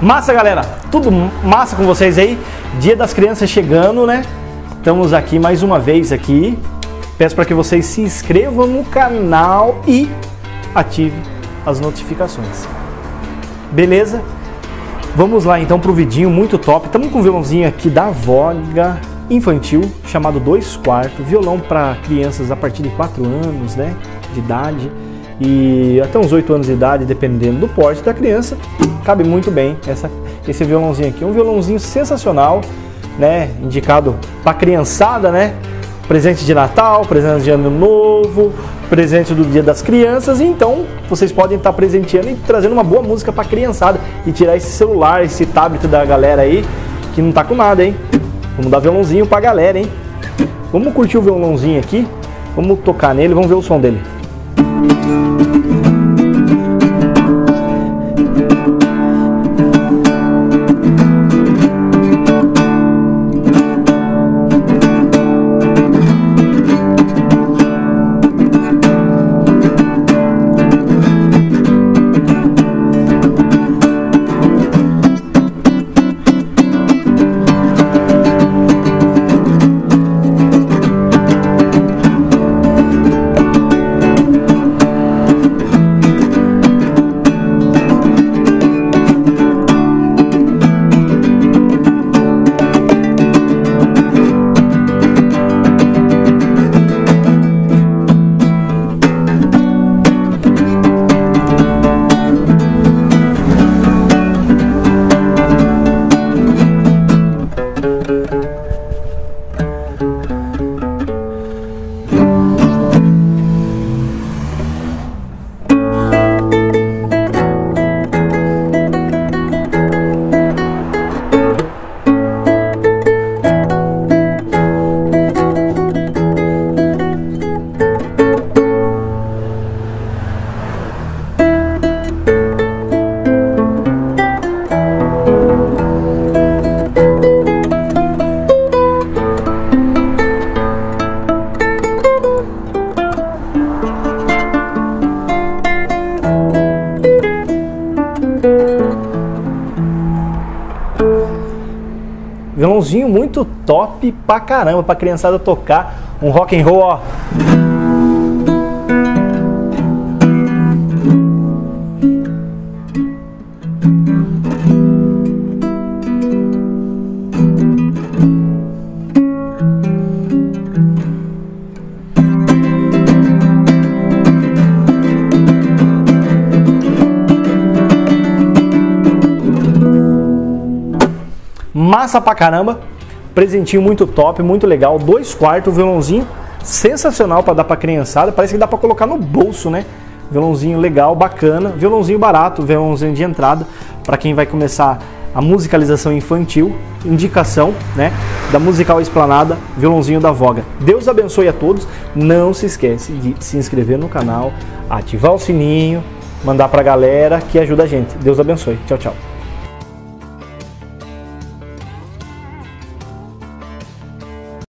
Massa, galera, tudo massa com vocês aí? Dia das Crianças chegando, né? Estamos aqui mais uma vez aqui. Peço para que vocês se inscrevam no canal e ativem as notificações. Beleza? Vamos lá então para o vidinho muito top. Estamos com um violãozinho aqui da Vogga Infantil, chamado Dois Quartos. Violão para crianças a partir de 4 anos, né, de idade. E até uns 8 anos de idade, dependendo do porte da criança, cabe muito bem esse violãozinho aqui. Um violãozinho sensacional, né? Indicado para criançada, né? Presente de Natal, presente de Ano Novo, presente do Dia das Crianças. Então, vocês podem estar presenteando e trazendo uma boa música para criançada e tirar esse celular, esse tablet da galera aí que não tá com nada, hein? Vamos dar violãozinho para galera, hein? Vamos curtir o violãozinho aqui, vamos tocar nele, vamos ver o som dele. Violãozinho muito top pra caramba, pra criançada tocar um rock and roll, ó. Massa pra caramba, presentinho muito top, muito legal, Dois Quartos, violãozinho sensacional pra dar pra criançada, parece que dá pra colocar no bolso, né? Violãozinho legal, bacana, violãozinho barato, violãozinho de entrada, pra quem vai começar a musicalização infantil, indicação, né, da Musical Explanada, violãozinho da Vogga. Deus abençoe a todos, não se esquece de se inscrever no canal, ativar o sininho, mandar pra galera que ajuda a gente. Deus abençoe, tchau, tchau.